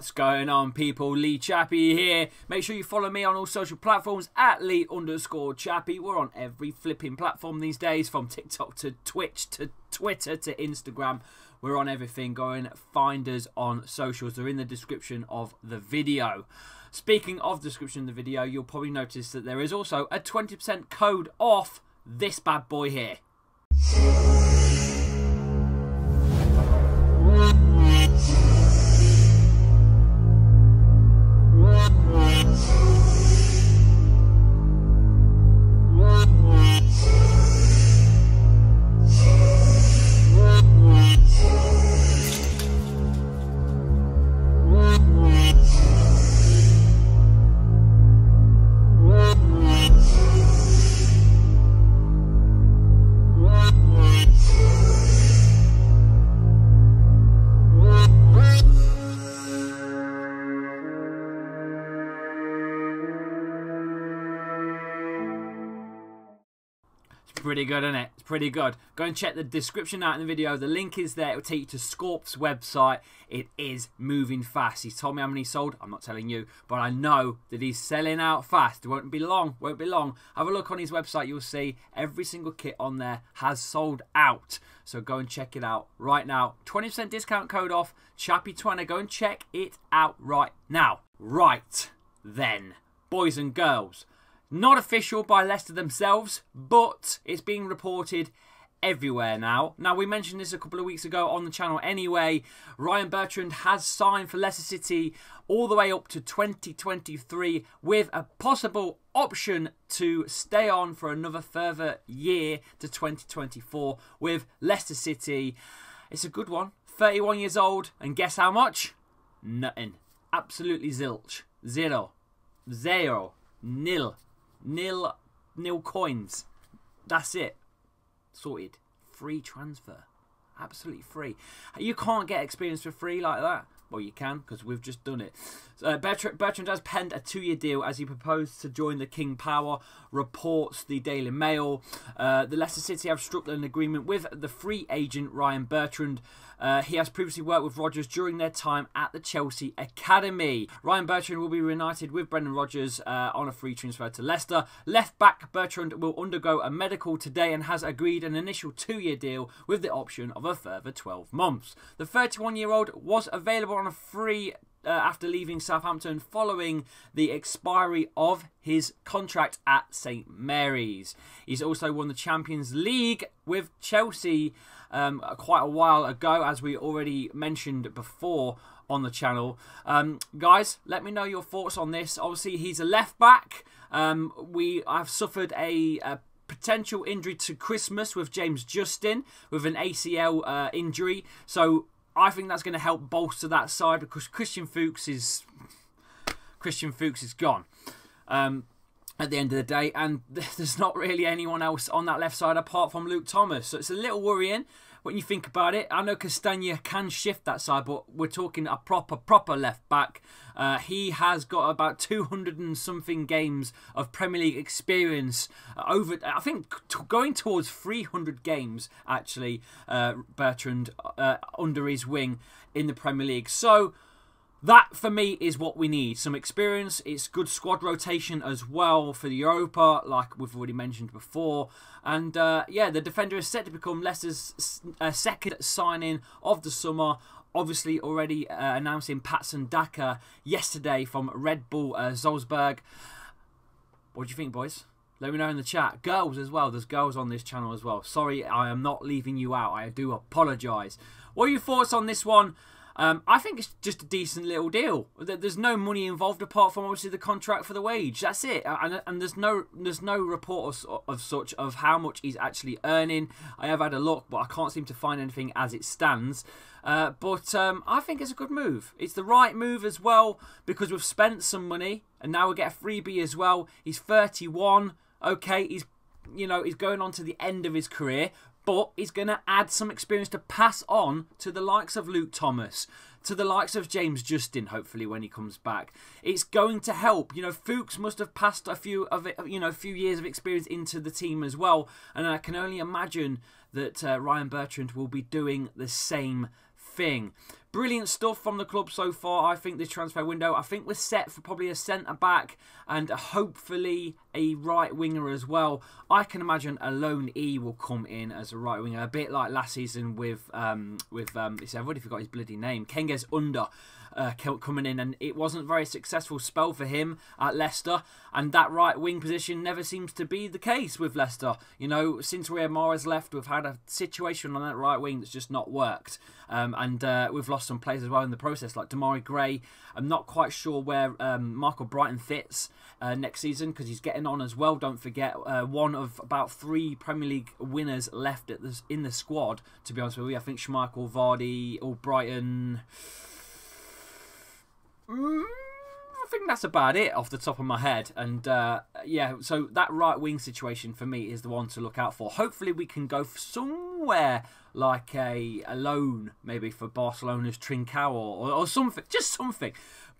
What's going on, people? Lee Chappy here. Make sure you follow me on all social platforms at Lee_Chappy. We're on every flipping platform these days, from TikTok to Twitch to Twitter to Instagram. We're on everything. Go and find us on socials. They're in the description of the video. Speaking of description of the video, you'll probably notice that there is also a 20% code off this bad boy here. Pretty good, isn't it? It's pretty good. Go and check the description out in the video. The link is there. It will take you to Scorp's website. It is moving fast. He's told me how many sold. I'm not telling you, but I know that he's selling out fast. It won't be long. Won't be long. Have a look on his website. You'll see every single kit on there has sold out. So go and check it out right now. 20% discount code off. Chappy20. Go and check it out right now. Right then, boys and girls. Not official by Leicester themselves, but it's being reported everywhere now. Now, we mentioned this a couple of weeks ago on the channel anyway. Ryan Bertrand has signed for Leicester City all the way up to 2023 with a possible option to stay on for another further year to 2024 with Leicester City. It's a good one. 31 years old, and guess how much? Nothing. Absolutely zilch. Zero. Zero. Nil. Nil coins. That's it. Sorted. Free transfer. Absolutely free. You can't get experience for free like that. Well, you can, because we've just done it. Bertrand has penned a 2-year deal as he proposed to join the King Power, reports the Daily Mail. The Leicester City have struck an agreement with the free agent Ryan Bertrand. He has previously worked with Rodgers during their time at the Chelsea Academy. Ryan Bertrand will be reunited with Brendan Rodgers on a free transfer to Leicester. Left back Bertrand will undergo a medical today and has agreed an initial 2-year deal with the option of a further 12 months. The 31-year-old was available on a free after leaving Southampton following the expiry of his contract at St. Mary's. He's also won the Champions League with Chelsea quite a while ago, as we already mentioned before on the channel. Guys, let me know your thoughts on this. Obviously, he's a left back. We have suffered a potential injury to Christmas with James Justin with an ACL injury. So I think that's going to help bolster that side, because Christian Fuchs is gone at the end of the day, and there's not really anyone else on that left side apart from Luke Thomas. So it's a little worrying when you think about it. I know Castagne can shift that side, but we're talking a proper left back. He has got about 200 and something games of Premier League experience over, I think, going towards 300 games actually. Bertrand under his wing in the Premier League. So that for me is what we need. Some experience. It's good squad rotation as well for the Europa, like we've already mentioned before. And yeah, the defender is set to become Leicester's second signing of the summer. Obviously, already announcing Patson Daka yesterday from Red Bull Salzburg. What do you think, boys? Let me know in the chat. Girls as well. There's girls on this channel as well. Sorry, I am not leaving you out. I do apologise. What are your thoughts on this one? I think it's just a decent little deal. There's no money involved apart from obviously the contract for the wage. That's it. And there's no report of such of how much he's actually earning. I have had a look, but I can't seem to find anything as it stands. But I think it's a good move. It's the right move as well, because we've spent some money and now we get a freebie as well. He's 31. Okay, he's going on to the end of his career. But he's going to add some experience to pass on to the likes of Luke Thomas, to the likes of James Justin, hopefully, when he comes back. It's going to help. You know, Fuchs must have passed a few years of experience into the team as well. And I can only imagine that Ryan Bertrand will be doing the same thing. Brilliant stuff from the club so far, I think, this transfer window. I think we're set for probably a centre-back and hopefully a right-winger as well. I can imagine a lone E will come in as a right-winger, a bit like last season with I've already forgot his bloody name, Kenges Under. Coming in, and it wasn't a very successful spell for him at Leicester, and that right wing position never seems to be the case with Leicester. You know, since Riyad Mahrez left, we've had a situation on that right wing that's just not worked, and we've lost some players as well in the process, like Demarai Gray. I'm not quite sure where Michael Brighton fits next season, because he's getting on as well, don't forget. One of about three Premier League winners left in the squad, to be honest with you. I think Schmeichel, Vardy, Albrighton. I think that's about it off the top of my head. And yeah, so that right wing situation for me is the one to look out for. Hopefully we can go somewhere like a loan, maybe for Barcelona's Trincao or something, just something.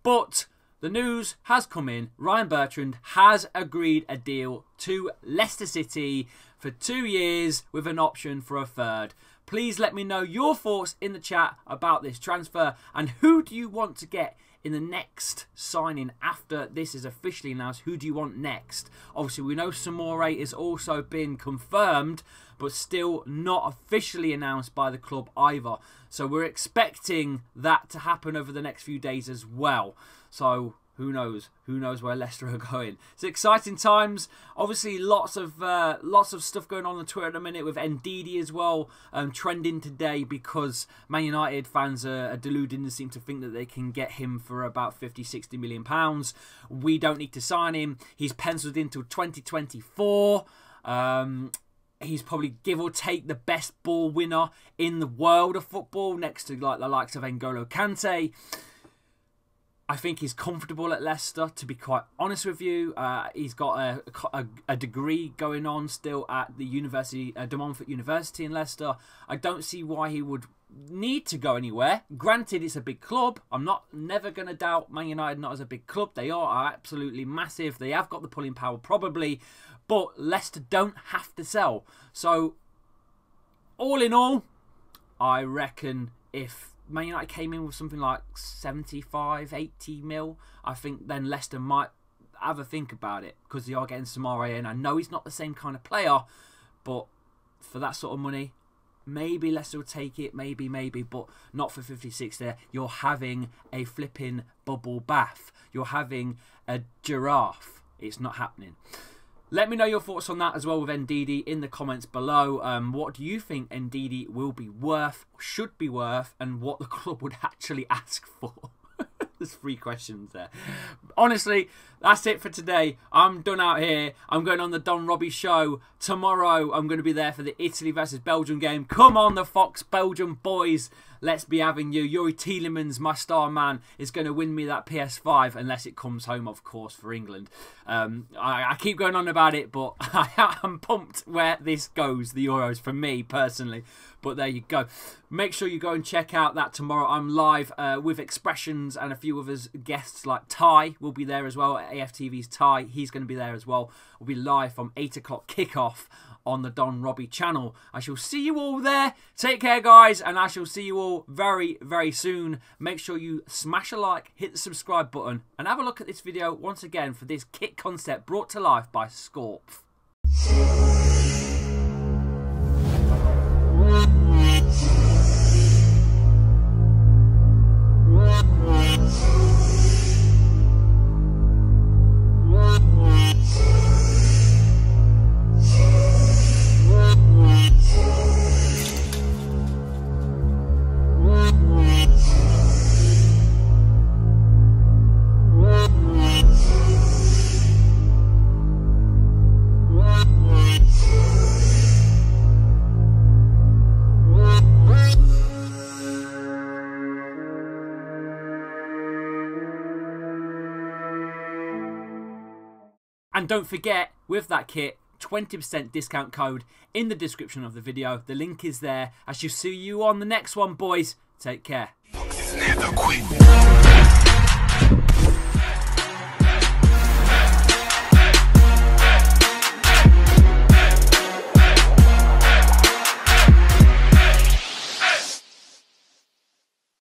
But the news has come in. Ryan Bertrand has agreed a deal to Leicester City for 2 years with an option for a third. Please let me know your thoughts in the chat about this transfer, and who do you want to get in the next signing after this is officially announced? Who do you want next? Obviously, we know Samore has also been confirmed, but still not officially announced by the club either. So we're expecting that to happen over the next few days as well. So who knows? Who knows where Leicester are going? It's exciting times. Obviously, lots of stuff going on Twitter at the minute, with Ndidi as well trending today, because Man United fans are deluded and seem to think that they can get him for about 50, 60 million pounds. We don't need to sign him. He's penciled in till 2024. He's probably, give or take, the best ball winner in the world of football, next to like the likes of N'Golo Kante. I think he's comfortable at Leicester, to be quite honest with you. He's got a degree going on still at the university, De Montfort University in Leicester. I don't see why he would need to go anywhere. Granted, it's a big club. I'm never going to doubt Man United not as a big club. They are absolutely massive. They have got the pulling power probably, but Leicester don't have to sell. So, all in all, I reckon if Man United came in with something like 75, 80 mil, I think then Leicester might have a think about it, because they are getting Samare in. I know he's not the same kind of player, but for that sort of money, maybe Leicester will take it, maybe, but not for 56 there. You're having a flipping bubble bath. You're having a giraffe. It's not happening. Let me know your thoughts on that as well with Ndidi in the comments below. What do you think Ndidi will be worth, should be worth, and what the club would actually ask for? There's three questions there. Honestly, that's it for today. I'm done out here. I'm going on the Don Robbie show. Tomorrow, I'm going to be there for the Italy versus Belgium game. Come on, the Fox Belgium boys. Let's be having you. Yuri Tielemans, my star man, is going to win me that PS5, unless it comes home, of course, for England. I keep going on about it, but I'm pumped where this goes, the Euros, for me personally. But there you go. Make sure you go and check out that tomorrow. I'm live with Expressions, and a few of us guests like Ty will be there as well. AFTV's Ty, he's going to be there as well. We'll be live from 8 o'clock kickoff on the Don Robbie channel. I shall see you all there. Take care, guys, and I shall see you all very, very soon. Make sure you smash a like, hit the subscribe button, and have a look at this video once again for this kit concept brought to life by Scorp. And don't forget, with that kit, 20% discount code in the description of the video. The link is there. I shall see you on the next one, boys. Take care.